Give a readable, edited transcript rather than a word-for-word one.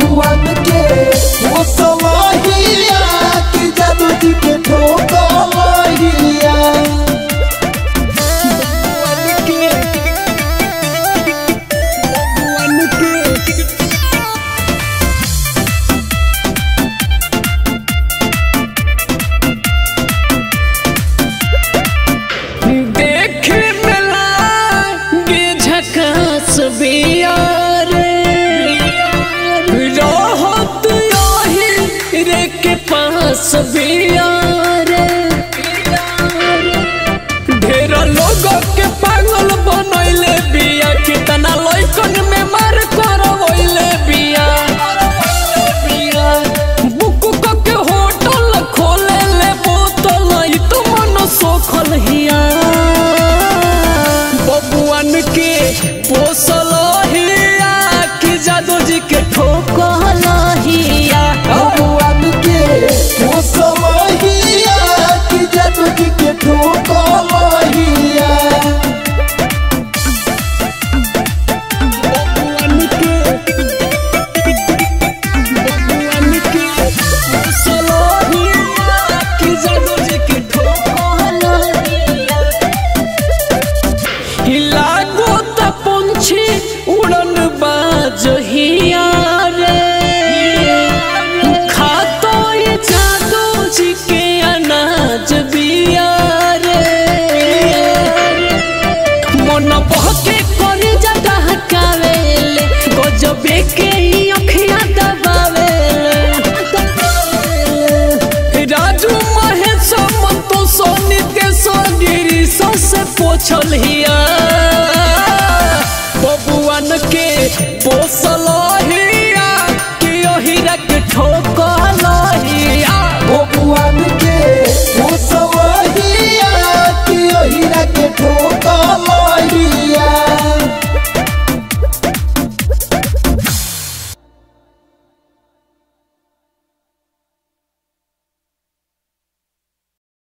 ابو عمكي والصلاهيه كتابتك الطوطايه Sabia